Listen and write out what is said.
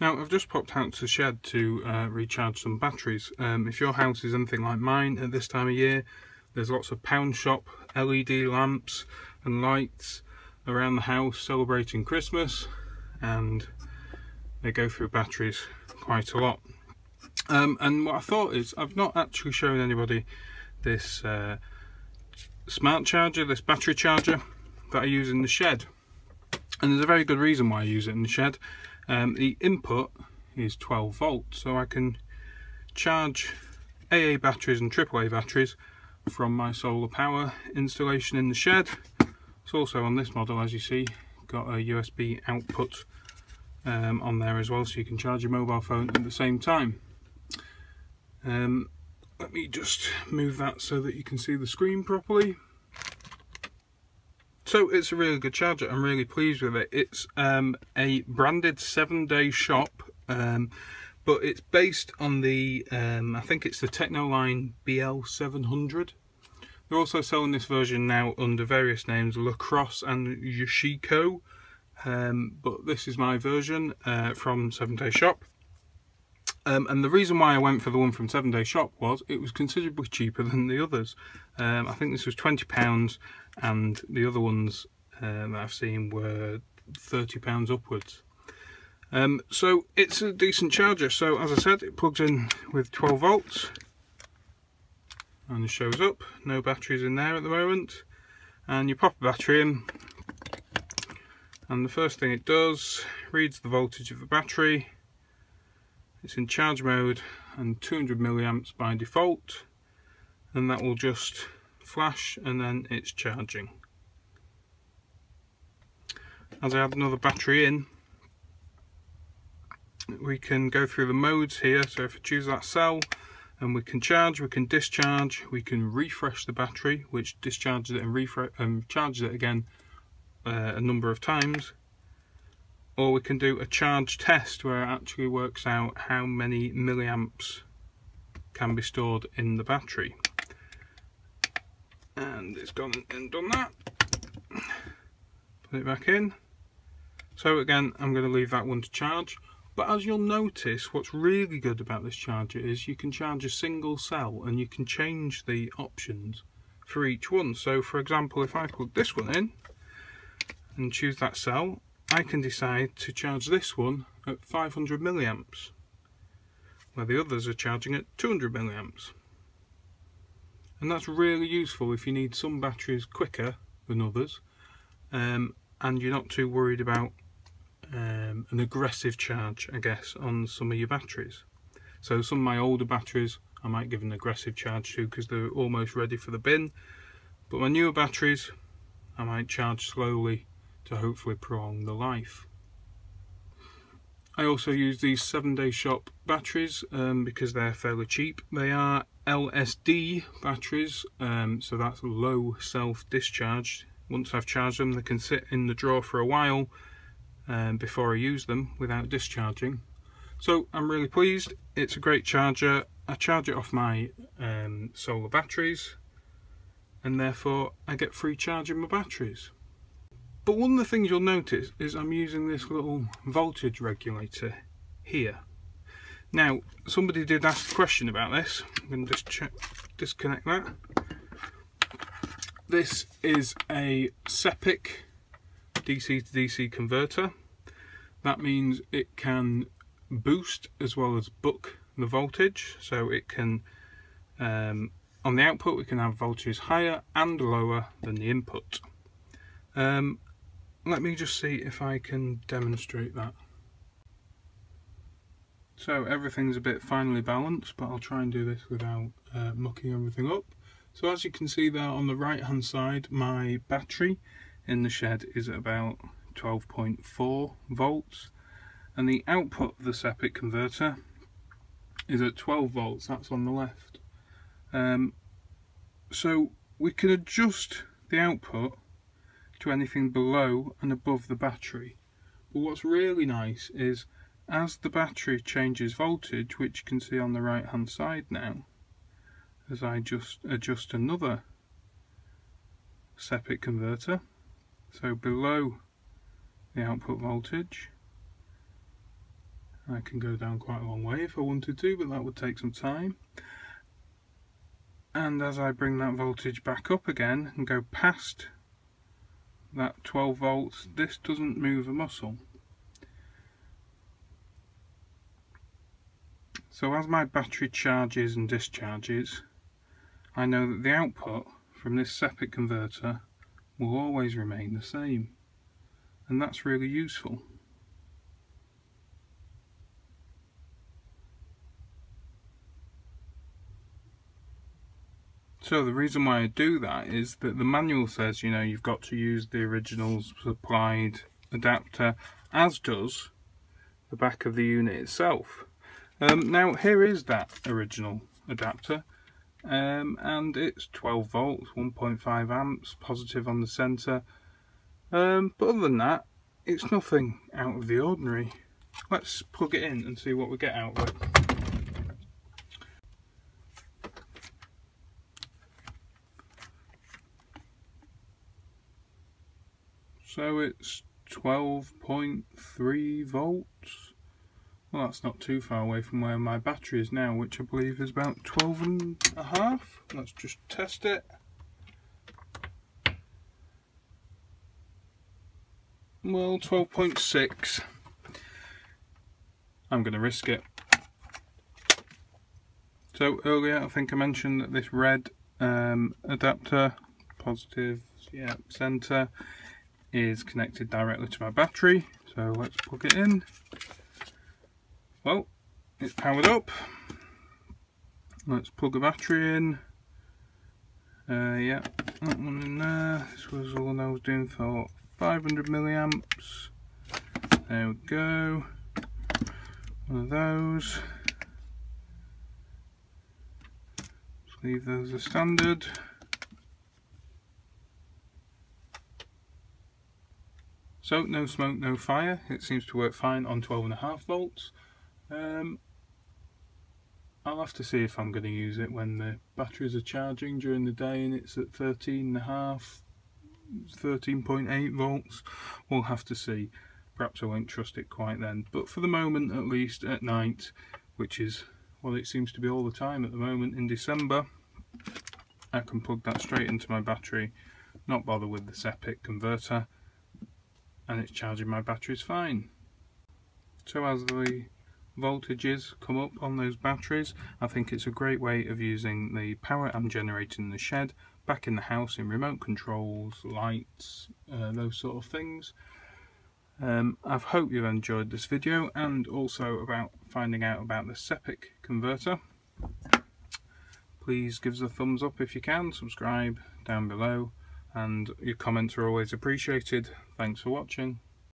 Now, I've just popped out to the shed to recharge some batteries. If your house is anything like mine at this time of year, there's lots of pound shop LED lamps and lights around the house celebrating Christmas, and they go through batteries quite a lot. And what I thought is, I've not actually shown anybody this smart charger, this battery charger that I use in the shed. And there's a very good reason why I use it in the shed. The input is 12 volts, so I can charge AA batteries and AAA batteries from my solar power installation in the shed. It's also, on this model, as you see, got a USB output on there as well, so you can charge your mobile phone at the same time. Let me just move that so that you can see the screen properly. So it's a really good charger. I'm really pleased with it. It's a branded 7DayShop, but it's based on the, I think it's the Technoline BL700. They're also selling this version now under various names, La Crosse and Yoshiko, but this is my version from 7DayShop. And the reason why I went for the one from 7DayShop was it was considerably cheaper than the others. I think this was £20, and the other ones that I've seen were £30 upwards. So it's a decent charger. So as I said, it plugs in with 12 volts and shows up. No batteries in there at the moment. And you pop a battery in, and the first thing it does, reads the voltage of the battery. It's in charge mode and 200 milliamps by default, and that will just flash, and then it's charging. As I add another battery in, we can go through the modes here. So if I choose that cell, and we can charge, we can discharge, we can refresh the battery, which discharges it and charges it again a number of times. Or we can do a charge test, where it actually works out how many milliamps can be stored in the battery. And it's gone and done that. Put it back in. So again, I'm going to leave that one to charge. But as you'll notice, what's really good about this charger is you can charge a single cell, and you can change the options for each one. So for example, if I plug this one in and choose that cell, I can decide to charge this one at 500 milliamps, where the others are charging at 200 milliamps. And that's really useful if you need some batteries quicker than others, and you're not too worried about an aggressive charge, I guess, on some of your batteries. So some of my older batteries I might give an aggressive charge to because they're almost ready for the bin, but my newer batteries I might charge slowly to hopefully prolong the life. I also use these 7DayShop batteries because they're fairly cheap. They are LSD batteries, so that's low self-discharge. Once I've charged them, they can sit in the drawer for a while before I use them without discharging. So I'm really pleased. It's a great charger. I charge it off my solar batteries, and therefore I get free charge in my batteries. But one of the things you'll notice is I'm using this little voltage regulator here. Now, somebody did ask a question about this. I'm going to just disconnect that. This is a SEPIC DC to DC converter. That means it can boost as well as buck the voltage. So it can, on the output, we can have voltages higher and lower than the input. Let me just see if I can demonstrate that. So everything's a bit finely balanced, but I'll try and do this without mucking everything up. So as you can see there on the right hand side, my battery in the shed is at about 12.4 volts. And the output of the SEPIC converter is at 12 volts, that's on the left. So we can adjust the output to anything below and above the battery. But what's really nice is, as the battery changes voltage, which you can see on the right hand side now, as I just adjust another SEPIC converter, so below the output voltage I can go down quite a long way if I wanted to, but that would take some time. And as I bring that voltage back up again and go past that 12 volts, this doesn't move a muscle. So as my battery charges and discharges, I know that the output from this SEPIC converter will always remain the same, and that's really useful. So the reason why I do that is that the manual says, you know, you've got to use the original supplied adapter, as does the back of the unit itself. Now here is that original adapter, and it's 12 volts, 1.5 amps, positive on the centre. But other than that, it's nothing out of the ordinary. Let's plug it in and see what we get out of it. So it's 12.3 volts. Well, that's not too far away from where my battery is now, which I believe is about 12 and a half. Let's just test it. Well, 12.6. I'm going to risk it. So earlier, I think I mentioned that this red adapter, positive, yeah, centre, is connected directly to my battery. So let's plug it in. Well, it's powered up. Let's plug a battery in. Yeah, that one in there. This was the one I was doing for 500 milliamps. There we go. One of those. Just leave those as standard. So no smoke, no fire. It seems to work fine on 12.5 volts. I'll have to see if I'm going to use it when the batteries are charging during the day and it's at 13.5, 13.8 volts. We'll have to see. Perhaps I won't trust it quite then. But for the moment, at least at night, which is what it seems to be all the time at the moment in December, I can plug that straight into my battery, not bother with the SEPIC converter, and it's charging my batteries fine. So as the voltages come up on those batteries, I think it's a great way of using the power I'm generating in the shed back in the house in remote controls, lights, those sort of things. I hope you've enjoyed this video, and also about finding out about the SEPIC converter. Please give us a thumbs up if you can, subscribe down below, and your comments are always appreciated. Thanks for watching.